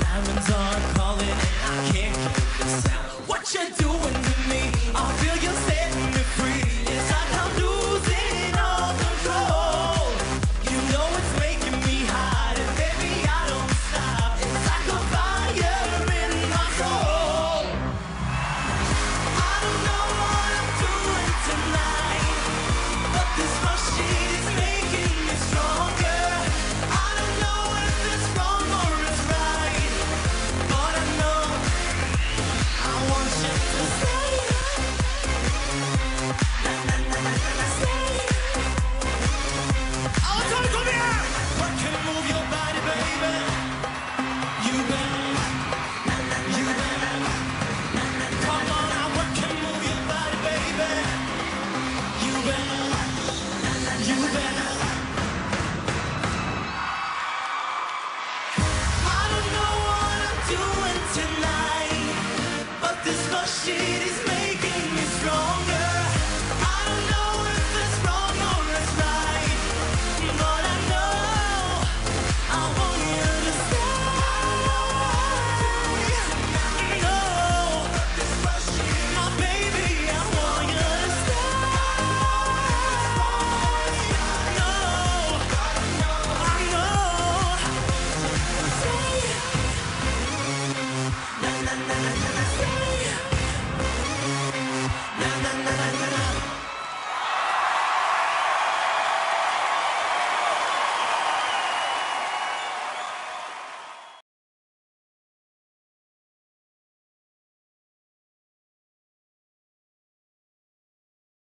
Diamonds are calling and I can't keep the sound. What you doing?